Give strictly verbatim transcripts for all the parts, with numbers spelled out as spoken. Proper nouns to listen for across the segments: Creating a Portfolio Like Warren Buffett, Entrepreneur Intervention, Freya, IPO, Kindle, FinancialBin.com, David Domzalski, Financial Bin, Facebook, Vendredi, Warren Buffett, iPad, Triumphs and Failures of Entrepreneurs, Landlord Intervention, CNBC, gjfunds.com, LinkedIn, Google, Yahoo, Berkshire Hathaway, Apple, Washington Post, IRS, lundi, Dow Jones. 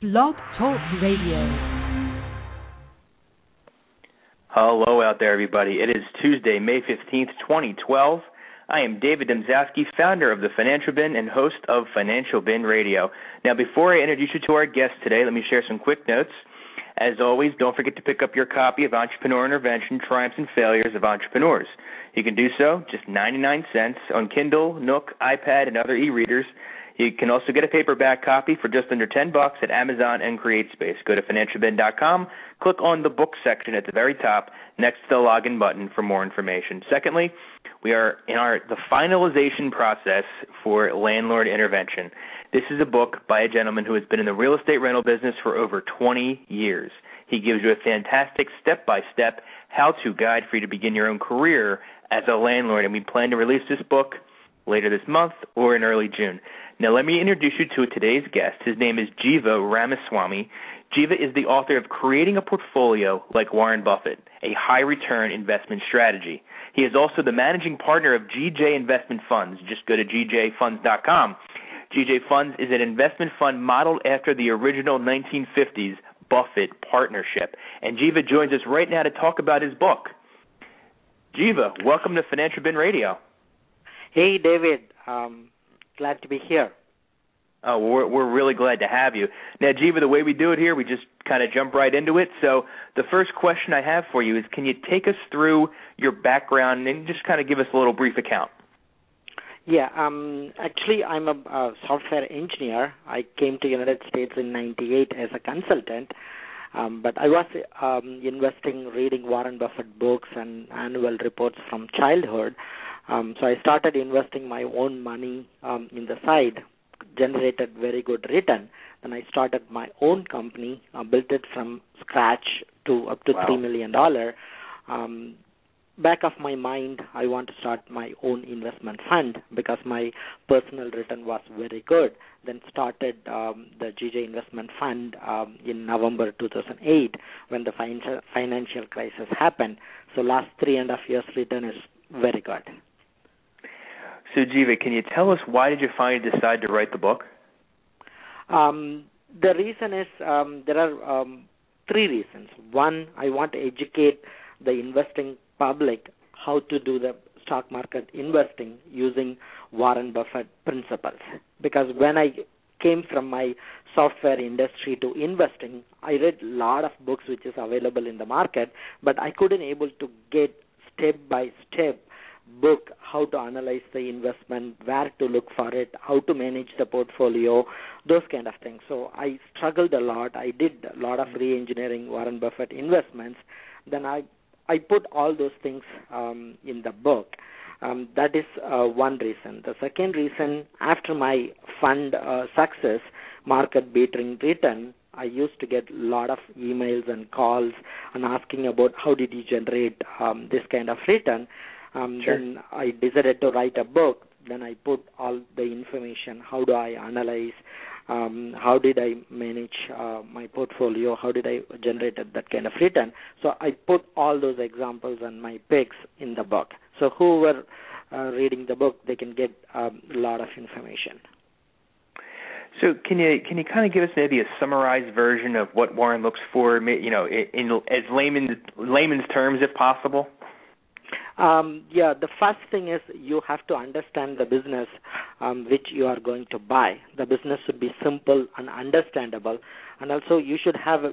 Blog Talk Radio. Hello out there, everybody. It is Tuesday, May fifteenth, twenty twelve. I am David Domzalski, founder of the Financial Bin and host of Financial Bin Radio. Now, before I introduce you to our guest today, let me share some quick notes. As always, don't forget to pick up your copy of Entrepreneur Intervention, Triumphs and Failures of Entrepreneurs. You can do so, just ninety-nine cents, on Kindle, Nook, iPad, and other e-readers. You can also get a paperback copy for just under ten bucks at Amazon and CreateSpace. Go to Financial Bin dot com, click on the book section at the very top, next to the login button for more information. Secondly, we are in our the finalization process for Landlord Intervention. This is a book by a gentleman who has been in the real estate rental business for over twenty years. He gives you a fantastic step-by-step how-to guide for you to begin your own career as a landlord, and we plan to release this book later this month or in early June. Now, let me introduce you to today's guest. His name is Jeeva Ramaswamy. Jeeva is the author of Creating a Portfolio Like Warren Buffett, A High Return Investment Strategy. He is also the managing partner of G J Investment Funds. Just go to G J funds dot com. G J Funds is an investment fund modeled after the original nineteen fifties Buffett partnership. And Jeeva joins us right now to talk about his book. Jeeva, welcome to Financial Bin Radio. Hey, David. Um Glad to be here. Oh, we're, we're really glad to have you. Now, Jeeva, the way we do it here, we just kind of jump right into it. So the first question I have for you is, can you take us through your background and just kind of give us a little brief account? Yeah. Um, actually, I'm a, a software engineer. I came to the United States in ninety-eight as a consultant, um, but I was um, investing, reading Warren Buffett books and annual reports from childhood. Um, so I started investing my own money um, in the side, generated very good return. Then I started my own company, uh, built it from scratch to up to wow. three million dollars. Um, back of my mind, I want to start my own investment fund because my personal return was very good. Then started um, the G J Investment Fund um, in November two thousand eight when the financial, financial crisis happened. So last three and a half years return is very good. So, Jeeva, can you tell us why did you finally decide to write the book? Um, the reason is um, there are um, three reasons. One, I want to educate the investing public how to do the stock market investing using Warren Buffett principles. Because when I came from my software industry to investing, I read a lot of books which is available in the market, but I couldn't able to get step-by-step book, how to analyze the investment, where to look for it, how to manage the portfolio, those kind of things. So I struggled a lot. I did a lot of re-engineering Warren Buffett investments. Then I, I put all those things um, in the book. Um, that is uh, one reason. The second reason, after my fund uh, success, market beating return, I used to get a lot of emails and calls and asking about how did you generate um, this kind of return. Um, sure. Then I decided to write a book. Then I put all the information, how do I analyze, um, how did I manage uh, my portfolio, how did I generate that kind of return. So I put all those examples and my picks in the book. So whoever uh, reading the book, they can get um, a lot of information. So can you can you kind of give us maybe a summarized version of what Warren looks for, you know, in, in as layman's, layman's terms if possible? Um, yeah, the first thing is you have to understand the business um, which you are going to buy. The business should be simple and understandable, and also you should have a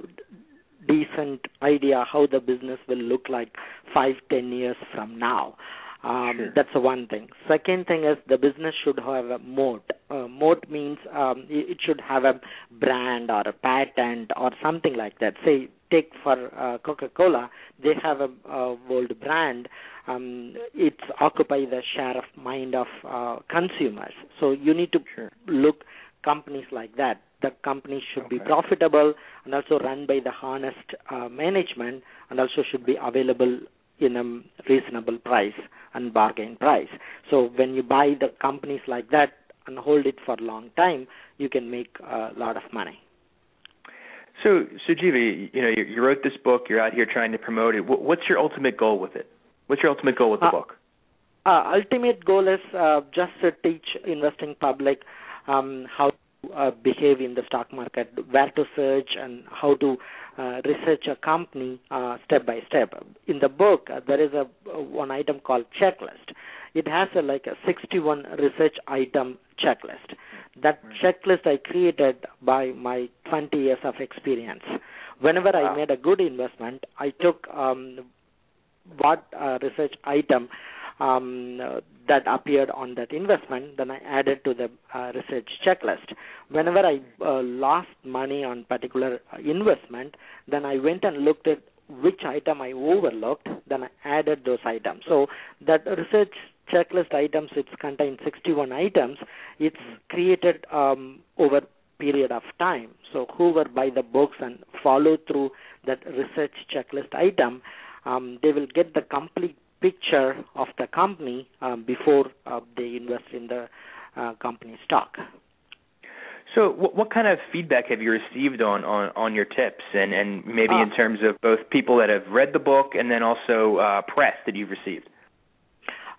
decent idea how the business will look like five, ten years from now. Um, sure. That's one thing. Second thing is the business should have a moat. Uh, moat means um, it should have a brand or a patent or something like that. Say, take for uh, Coca-Cola, they have a, a world brand. Um, it's occupy the share of mind of uh, consumers. So you need to sure. look companies like that. The company should okay. be profitable and also run by the honest uh, management and also should be available in a reasonable price and bargain price. So when you buy the companies like that and hold it for a long time, you can make a lot of money. So, so Jeeva, you know, you, you wrote this book. You're out here trying to promote it. What's your ultimate goal with it? What's your ultimate goal with the uh, book? Uh, ultimate goal is uh, just to teach investing public um, how uh, behave in the stock market, where to search and how to uh, research a company uh, step by step. In the book, uh, there is a one item called checklist. It has a, like a sixty-one research item checklist. That right. checklist I created by my twenty years of experience. Whenever wow. I made a good investment, I took um, what uh, research item um, uh, that appeared on that investment, then I added to the uh, research checklist. Whenever I uh, lost money on particular investment, then I went and looked at which item I overlooked, then I added those items. So that research checklist items, it's contained sixty-one items. It's created um, over period of time. So whoever buy the books and follow through that research checklist item, um, they will get the complete picture of the company um, before uh, they invest in the uh, company stock. So what, what kind of feedback have you received on, on, on your tips and, and maybe uh, in terms of both people that have read the book and then also uh, press that you've received?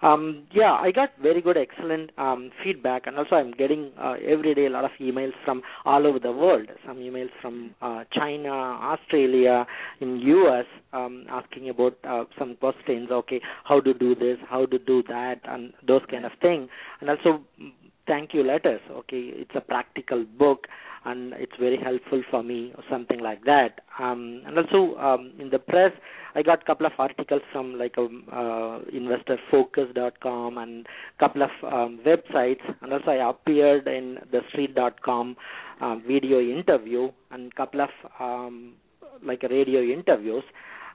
Um, yeah, I got very good, excellent um, feedback, and also I'm getting uh, every day a lot of emails from all over the world, some emails from uh, China, Australia, in U S, um, asking about uh, some questions, okay, how to do this, how to do that, and those kind of things, and also thank you letters, okay, it's a practical book, and it's very helpful for me, or something like that. Um, and also um, in the press, I got a couple of articles from like um, uh, Investor Focus dot com and a couple of um, websites. And also I appeared in the Street dot com uh, video interview and a couple of um, like radio interviews.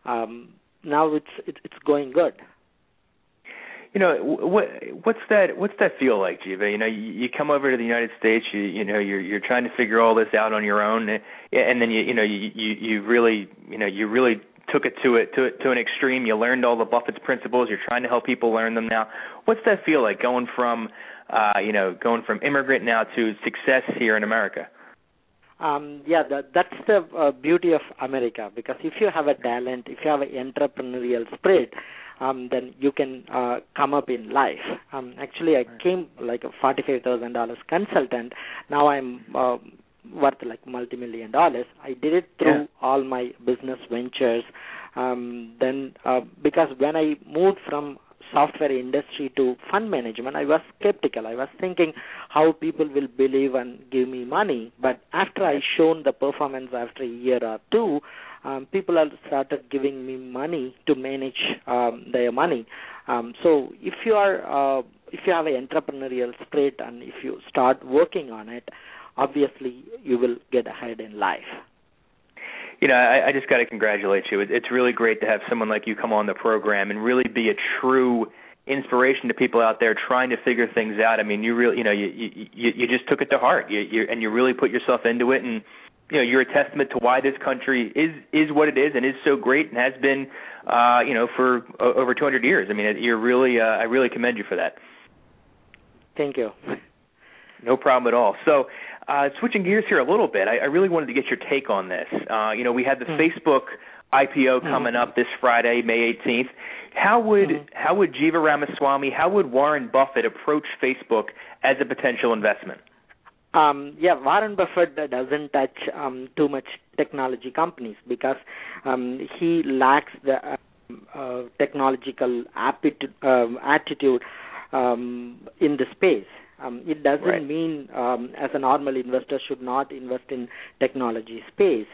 Um, now it's it's going good. You know, what, what's that? What's that feel like, Jeeva? You know, you, you come over to the United States. You, you know, you're you're trying to figure all this out on your own, and, and then you you know you, you you really you know you really took it to it to it to an extreme. You learned all the Buffett's principles. You're trying to help people learn them now. What's that feel like going from uh, you know going from immigrant now to success here in America? Um, yeah, that, that's the uh, beauty of America, because if you have a talent, if you have an entrepreneurial spirit, um, then you can uh, come up in life. Um, actually, I came like a forty-five thousand dollars consultant. Now I'm uh, worth like multi-million dollars. I did it through yeah. all my business ventures. Um, then uh, because when I moved from software industry to fund management, I was skeptical. I was thinking how people will believe and give me money. But after I shown the performance after a year or two, um, people have started giving me money to manage um, their money. Um, so if you are, uh, if you have an entrepreneurial spirit and if you start working on it, obviously you will get ahead in life. You know, I, I just got to congratulate you. It, it's really great to have someone like you come on the program and really be a true inspiration to people out there trying to figure things out. I mean, you really, you know, you you, you just took it to heart, you, you, and you really put yourself into it. And you know, you're a testament to why this country is is what it is and is so great and has been, uh, you know, for uh, over two hundred years. I mean, you're really, uh, I really commend you for that. Thank you. No problem at all. So uh, switching gears here a little bit, I, I really wanted to get your take on this. Uh, you know, we had the mm. Facebook I P O coming mm. up this Friday, May eighteenth. How would mm. how would Jeeva Ramaswamy, how would Warren Buffett approach Facebook as a potential investment? Um, yeah, Warren Buffett doesn't touch um, too much technology companies because um, he lacks the uh, uh, technological aptitude, uh, attitude um, in the space. Um, it doesn't right. mean um, as a normal investor should not invest in technology space.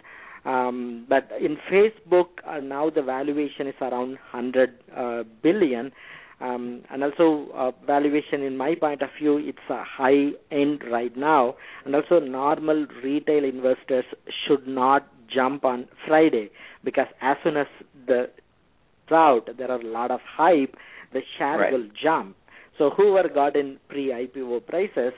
Um, but in Facebook, uh, now the valuation is around one hundred billion dollars. Um, and also uh, valuation, in my point of view, it's a high end right now. And also normal retail investors should not jump on Friday because as soon as the drought, there are a lot of hype, the share right. will jump. So whoever got in pre-I P O prices,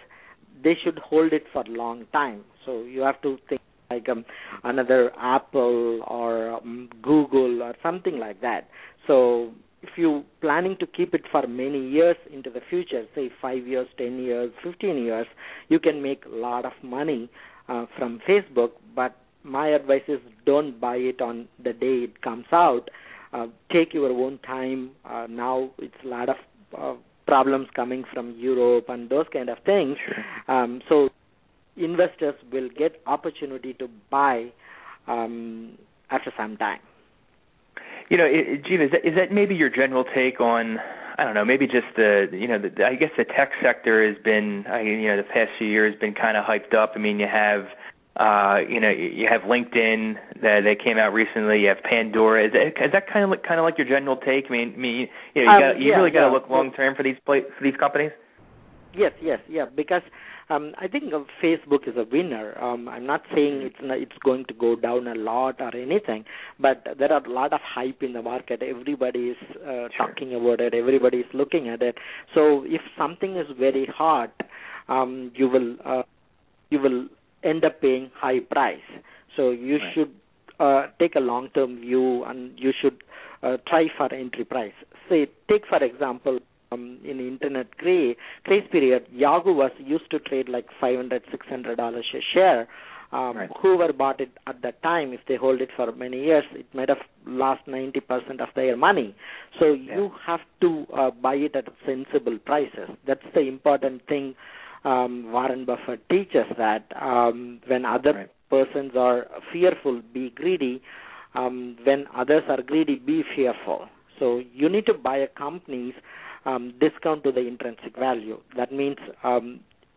they should hold it for a long time. So you have to think like um, another Apple or um, Google or something like that. So if you're planning to keep it for many years into the future, say five years, ten years, fifteen years, you can make a lot of money uh, from Facebook. But my advice is don't buy it on the day it comes out. Uh, take your own time. Uh, now it's a lot of uh, problems coming from Europe and those kind of things. Sure. Um, so investors will get opportunity to buy um, after some time. You know, Jeeva, is that, is that maybe your general take on, I don't know, maybe just the, you know, the, I guess the tech sector has been, you know, the past few years been kind of hyped up. I mean, you have, uh, you know, you have LinkedIn that they came out recently. You have Pandora. Is that, is that kind of like, kind of like your general take? I mean, I mean you know, you, um, got, you yeah, really got to yeah. look long term for these pla- for these companies. Yes, yes, yeah, because um, I think Facebook is a winner. Um, I'm not saying it's not, it's going to go down a lot or anything, but there are a lot of hype in the market. Everybody is uh, sure. talking about it. Everybody is looking at it. So if something is very hot, um, you will uh, you will end up paying high price. So you right. should uh, take a long-term view, and you should uh, try for entry price. Say, take, for example, Um, in internet craze, craze period, Yahoo was used to trade like five hundred dollars, six hundred dollars a share. Um, right. Whoever bought it at that time, if they hold it for many years, it might have lost ninety percent of their money. So yeah. you have to uh, buy it at sensible prices. That's the important thing um, Warren Buffett teaches, that um, when other right. persons are fearful, be greedy. Um, when others are greedy, be fearful. So you need to buy a company's Um, discount to the intrinsic value. That means um,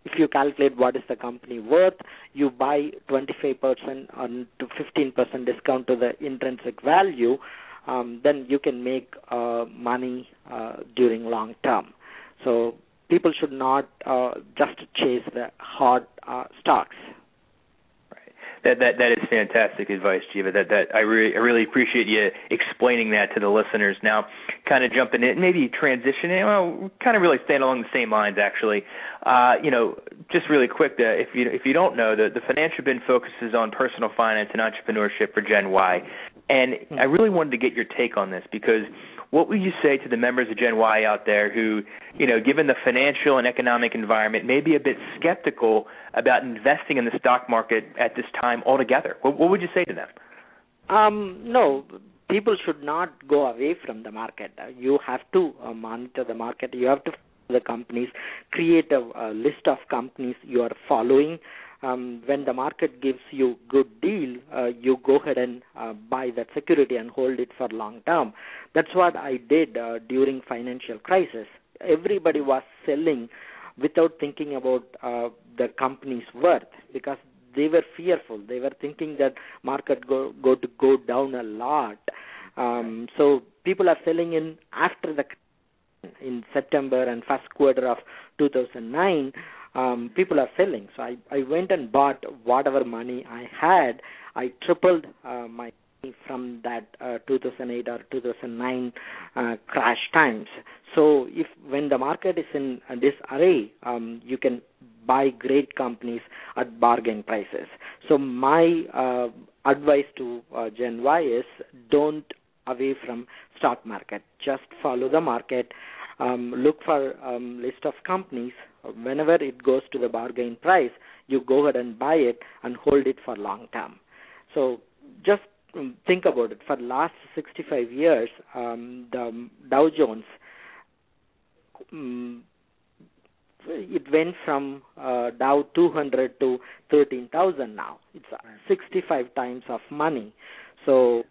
if you calculate what is the company worth, you buy twenty-five percent or to fifteen percent discount to the intrinsic value, um, then you can make uh, money uh, during long term. So people should not uh, just chase the hot uh, stocks. That, that that is fantastic advice, Jeeva. That that I really I really appreciate you explaining that to the listeners. Now, kind of jumping in, maybe transitioning. Well, kind of really staying along the same lines, actually. Uh, you know, just really quick. The, if you if you don't know, the the Financial Bin focuses on personal finance and entrepreneurship for Gen Y, and I really wanted to get your take on this because what would you say to the members of Gen Y out there who, you know, given the financial and economic environment, may be a bit skeptical about investing in the stock market at this time altogether? What, what would you say to them? Um, no, people should not go away from the market. You have to uh, monitor the market. You have to follow the companies, create a, a list of companies you are following. Um, when the market gives you good deal, uh, you go ahead and uh, buy that security and hold it for long term. That's what I did uh, during financial crisis. Everybody was selling without thinking about uh, the company's worth because they were fearful. They were thinking that market go, go to go down a lot. Um, so people are selling in after the in September and first quarter of two thousand nine. Um, people are selling. So I, I went and bought whatever money I had. I tripled uh, my money from that uh, two thousand eight or two thousand nine uh, crash times. So if when the market is in disarray, um, you can buy great companies at bargain prices. So my uh, advice to uh, Gen Y is don't away from stock market. Just follow the market. Um, look for um, list of companies. Whenever it goes to the bargain price, you go ahead and buy it and hold it for long term. So just think about it. For the last sixty-five years, um, the Dow Jones, um, it went from uh, Dow two hundred to thirteen thousand now. It's sixty-five times of money. So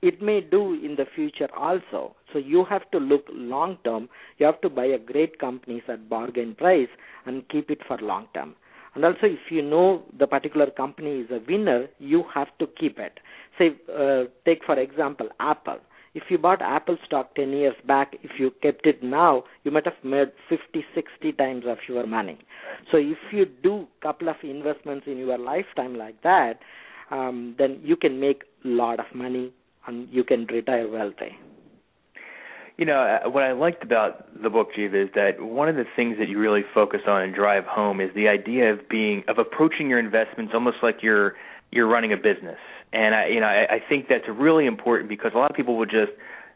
it may do in the future also. So you have to look long term. You have to buy a great companies at bargain price and keep it for long term. And also if you know the particular company is a winner, you have to keep it. Say, uh, take for example Apple. If you bought Apple stock ten years back, if you kept it now, you might have made fifty, sixty times of your money. So if you do a couple of investments in your lifetime like that, um, then you can make a lot of money and you can retire wealthy. You know, what I liked about the book, Jeeva, is that one of the things that you really focus on and drive home is the idea of being of approaching your investments almost like you're you're running a business. And I, you know, I, I think that's really important because a lot of people will just,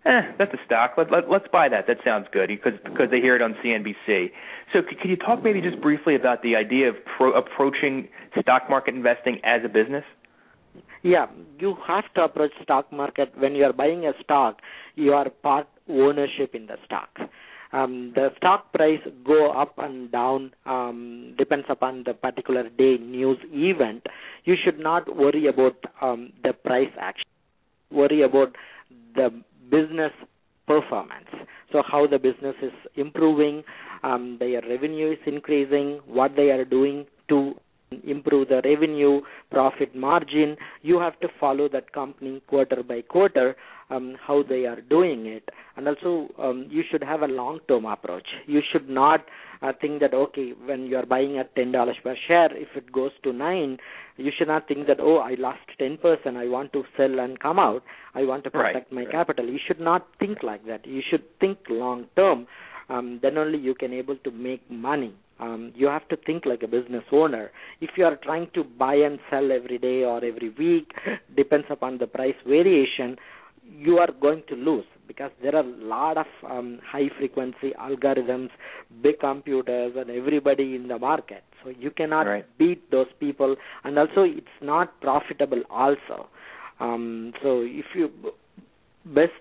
eh, that's a stock. Let, let, let's buy that. That sounds good because because they hear it on C N B C. So could, could you talk maybe just briefly about the idea of pro, approaching stock market investing as a business? Yeah, you have to approach stock market when you are buying a stock. You are part ownership in the stock. um, the stock price go up and down um, depends upon the particular day news event. You should not worry about um, the price action. Worry about the business performance. So how the business is improving, um, their revenue is increasing, what they are doing to improve the revenue, profit margin. You have to follow that company quarter by quarter, um, how they are doing it. And also, um, you should have a long-term approach. You should not uh, think that, okay, when you are buying at ten dollars per share, if it goes to nine, you should not think that, oh, I lost ten percent, I want to sell and come out. I want to protect right, my right. capital. You should not think like that. You should think long-term. Um, then only you can able to make money. Um, you have to think like a business owner. If you are trying to buy and sell every day or every week, depends upon the price variation, you are going to lose because there are a lot of um, high-frequency algorithms, big computers, and everybody in the market. So you cannot right. beat those people. And also, it's not profitable also. Um, so if you best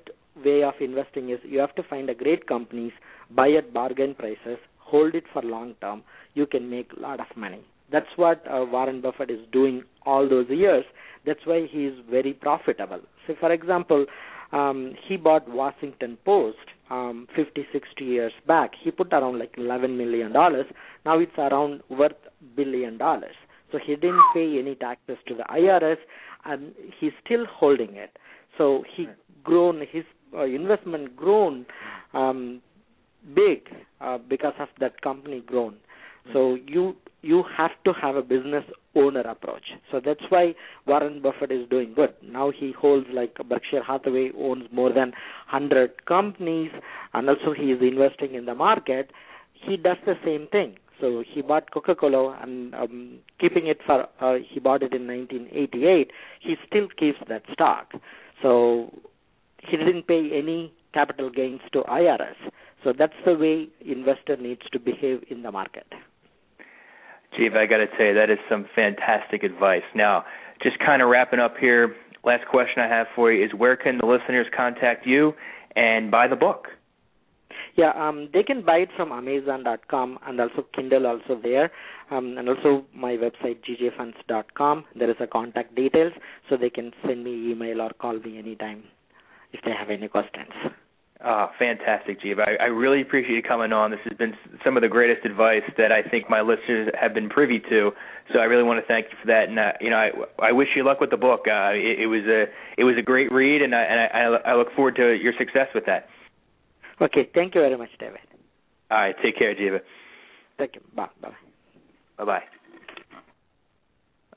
way of investing is you have to find a great companies, buy at bargain prices, hold it for long term, you can make a lot of money. That's what uh, Warren Buffett is doing all those years. That's why he is very profitable. So, for example, um, he bought Washington Post um, fifty, sixty years back. He put around like eleven million dollars. Now it's around worth billion dollars. So he didn't pay any taxes to the I R S, and he's still holding it. So he grown his uh, investment grown um, big uh, because of that company grown. So you you have to have a business owner approach. So that's why Warren Buffett is doing good. Now he holds like Berkshire Hathaway owns more than one hundred companies, and also he is investing in the market. He does the same thing. So he bought Coca-Cola and um, keeping it for uh, he bought it in nineteen eighty-eight. He still keeps that stock. So he didn't pay any capital gains to I R S. So that's the way investor needs to behave in the market. Jeeva, I got to tell you, that is some fantastic advice. Now, just kind of wrapping up here, last question I have for you is where can the listeners contact you and buy the book? Yeah, um, they can buy it from Amazon dot com and also Kindle also there, um, and also my website G J funds dot com. There is a contact details, so they can send me email or call me anytime if they have any questions. Ah, oh, fantastic, Jeeva. I, I really appreciate you coming on. This has been some of the greatest advice that I think my listeners have been privy to. So I really want to thank you for that. And uh, you know, I, I wish you luck with the book. Uh, it, it was a it was a great read, and I, and I, I look forward to your success with that. Okay, thank you very much, David. All right, take care, Jeeva. Thank you. Bye. Bye-bye. Bye-bye.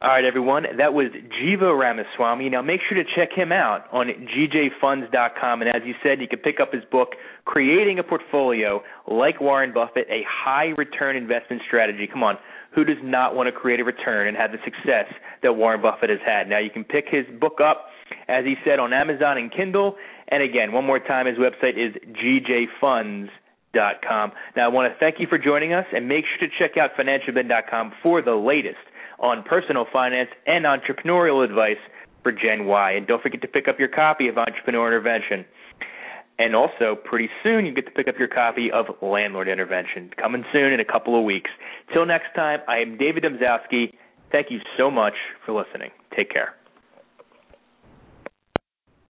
All right, everyone, that was Jeeva Ramaswamy. Now, make sure to check him out on G J funds dot com. And as you said, you can pick up his book, Creating a Portfolio Like Warren Buffett, A High Return Investment Strategy. Come on, who does not want to create a return and have the success that Warren Buffett has had? Now, you can pick his book up, as he said, on Amazon and Kindle. And again, one more time, his website is G J funds dot com. Now, I want to thank you for joining us, and make sure to check out Financial Bin dot com for the latest on personal finance and entrepreneurial advice for Gen Y. And don't forget to pick up your copy of Entrepreneur Intervention. And also, pretty soon, you get to pick up your copy of Landlord Intervention, coming soon in a couple of weeks. Till next time, I am David Domzalski. Thank you so much for listening. Take care.